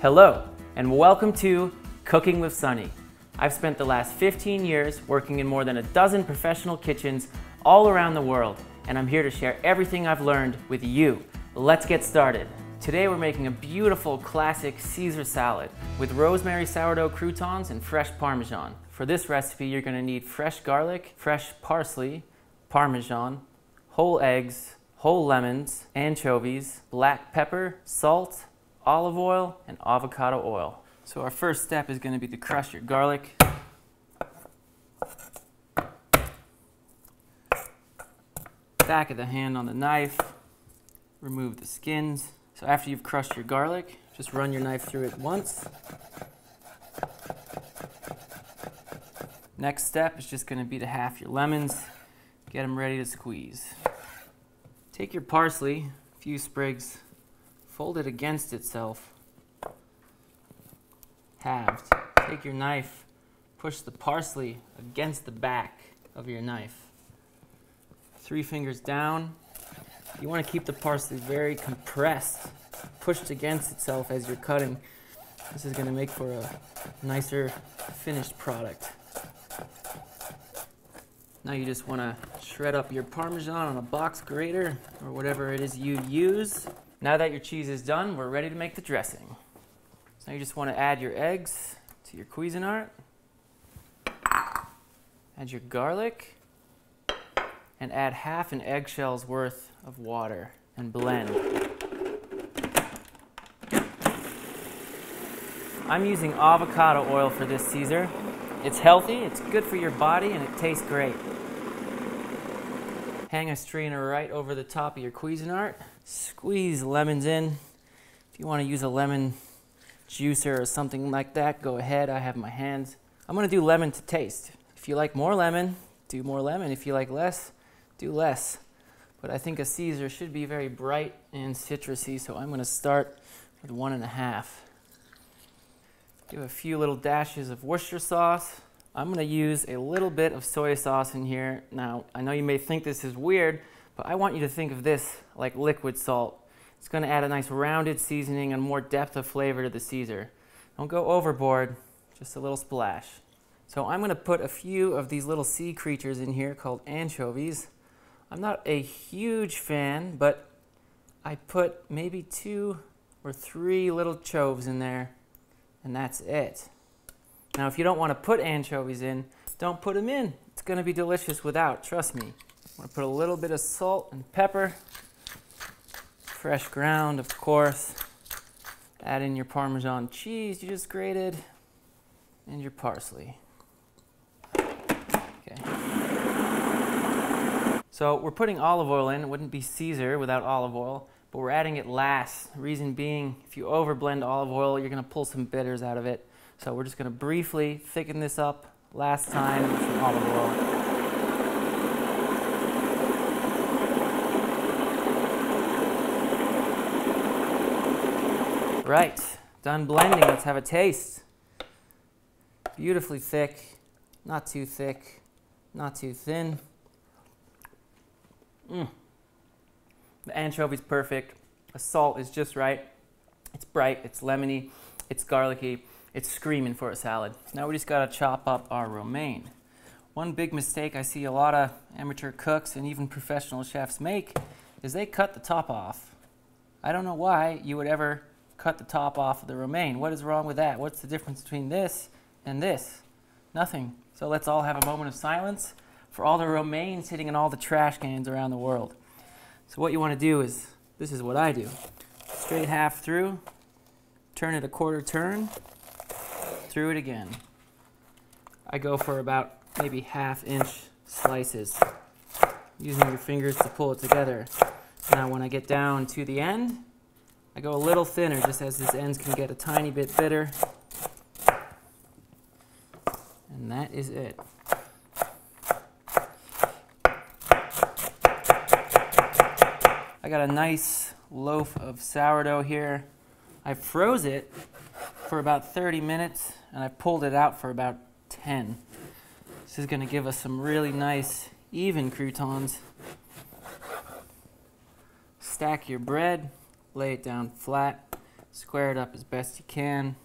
Hello, and welcome to Cooking with Sonny. I've spent the last 15 years working in more than a dozen professional kitchens all around the world, and I'm here to share everything I've learned with you. Let's get started. Today we're making a beautiful classic Caesar salad with rosemary sourdough croutons and fresh Parmesan. For this recipe, you're going to need fresh garlic, fresh parsley, Parmesan, whole eggs, whole lemons, anchovies, black pepper, salt, olive oil, and avocado oil. So our first step is going to be to crush your garlic. Back of the hand on the knife, remove the skins. So after you've crushed your garlic, just run your knife through it once. Next step is just going to be to halve your lemons, get them ready to squeeze. Take your parsley, a few sprigs, fold it against itself, halved. Take your knife, push the parsley against the back of your knife. Three fingers down. You want to keep the parsley very compressed, pushed against itself as you're cutting. This is going to make for a nicer finished product. Now you just want to shred up your Parmesan on a box grater or whatever it is you use. Now that your cheese is done, we're ready to make the dressing. So you just want to add your eggs to your Cuisinart, add your garlic, and add half an eggshell's worth of water and blend. I'm using avocado oil for this Caesar. It's healthy, it's good for your body, and it tastes great. Hang a strainer right over the top of your Cuisinart. Squeeze lemons in. If you want to use a lemon juicer or something like that, go ahead. I have my hands. I'm going to do lemon to taste. If you like more lemon, do more lemon. If you like less, do less. But I think a Caesar should be very bright and citrusy, so I'm going to start with 1.5. Do a few little dashes of Worcestershire sauce. I'm going to use a little bit of soy sauce in here. Now, I know you may think this is weird, but I want you to think of this like liquid salt. It's going to add a nice rounded seasoning and more depth of flavor to the Caesar. Don't go overboard, just a little splash. So I'm going to put a few of these little sea creatures in here called anchovies. I'm not a huge fan, but I put maybe 2 or 3 little choves in there, and that's it. Now, if you don't want to put anchovies in, don't put them in. It's going to be delicious without, trust me. I'm going to put a little bit of salt and pepper. Fresh ground, of course. Add in your Parmesan cheese you just grated and your parsley. Okay. So we're putting olive oil in. It wouldn't be Caesar without olive oil, but we're adding it last. The reason being, if you overblend olive oil, you're going to pull some bitters out of it. So we're just going to briefly thicken this up last time with some olive oil. Right, done blending. Let's have a taste. Beautifully thick, not too thin. The anchovy's perfect. The salt is just right. It's bright, it's lemony, it's garlicky. It's screaming for a salad. Now we just gotta chop up our romaine. One big mistake I see a lot of amateur cooks and even professional chefs make is they cut the top off. I don't know why you would ever cut the top off of the romaine. What is wrong with that? What's the difference between this and this? Nothing. So let's all have a moment of silence for all the romaine sitting in all the trash cans around the world. So what you wanna do is, this is what I do. Straight half through, turn it a quarter turn, through it again. I go for about maybe half-inch slices, using your fingers to pull it together. Now when I get down to the end, I go a little thinner, just as this end can get a tiny bit bitter. And that is it. I got a nice loaf of sourdough here. I froze it for about 30 minutes, and I pulled it out for about 10. This is going to give us some really nice, even croutons. Stack your bread, lay it down flat, Square it up as best you can.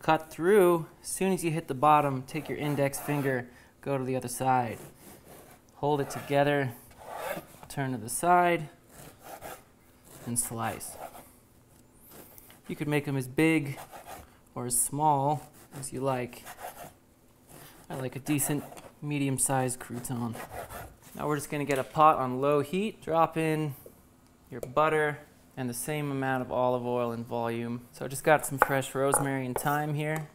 Cut through. As soon as you hit the bottom, take your index finger, go to the other side. Hold it together, turn to the side, and slice. You could make them as big or as small as you like. I like a decent medium-sized crouton. Now we're just going to get a pot on low heat, drop in your butter and the same amount of olive oil in volume. So I just got some fresh rosemary and thyme here.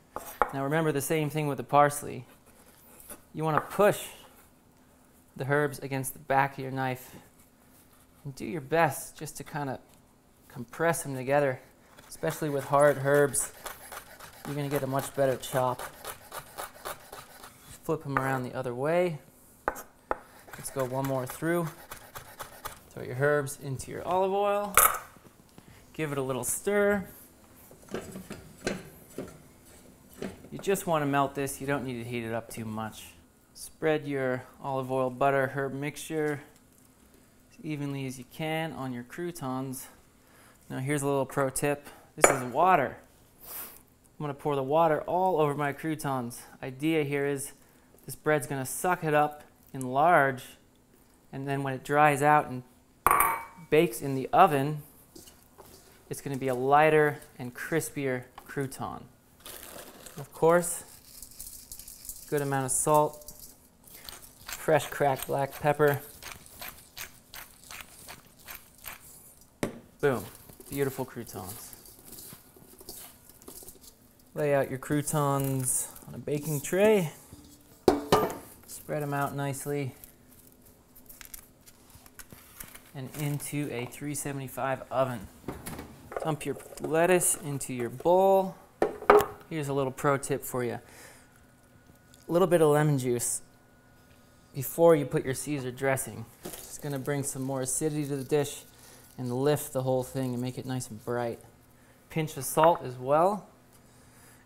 Now remember the same thing with the parsley. You want to push the herbs against the back of your knife and do your best just to kind of compress them together, especially with hard herbs. You're going to get a much better chop. Flip them around the other way. Let's go one more through. Throw your herbs into your olive oil. Give it a little stir. You just want to melt this. You don't need to heat it up too much. Spread your olive oil, butter, herb mixture as evenly as you can on your croutons. Now here's a little pro tip. This is water. I'm going to pour the water all over my croutons. Idea here is this bread's going to suck it up, enlarge, and then when it dries out and bakes in the oven, it's going to be a lighter and crispier crouton. Of course, good amount of salt, fresh cracked black pepper. Boom, beautiful croutons. Lay out your croutons on a baking tray. Spread them out nicely. And into a 375 oven. Dump your lettuce into your bowl. Here's a little pro tip for you. A little bit of lemon juice before you put your Caesar dressing. It's going to bring some more acidity to the dish and lift the whole thing and make it nice and bright. Pinch of salt as well.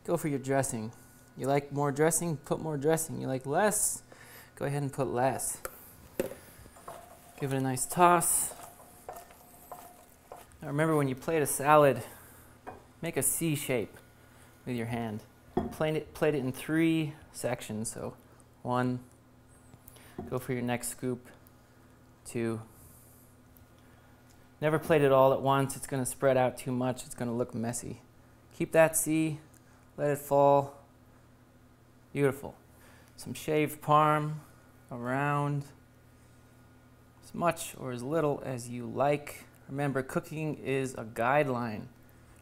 Go for your dressing. You like more dressing, put more dressing. You like less, go ahead and put less. Give it a nice toss. Now remember, when you plate a salad, make a C shape with your hand. Plate it in three sections. So one, go for your next scoop, two. Never plate it all at once. It's going to spread out too much. It's going to look messy. Keep that C. Let it fall. Beautiful. Some shaved parm around, as much or as little as you like. Remember, cooking is a guideline.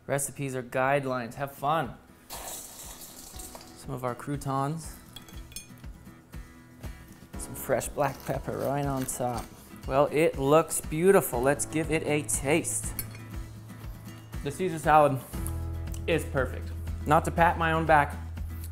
Recipes are guidelines. Have fun. Some of our croutons. Some fresh black pepper right on top. Well, it looks beautiful. Let's give it a taste. The Caesar salad is perfect. Not to pat my own back,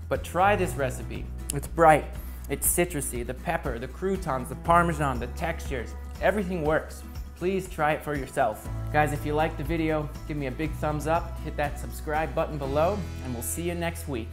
but try this recipe. It's bright, it's citrusy, the pepper, the croutons, the parmesan, the textures, everything works. Please try it for yourself. Guys, if you liked the video, give me a big thumbs up, hit that subscribe button below, and we'll see you next week.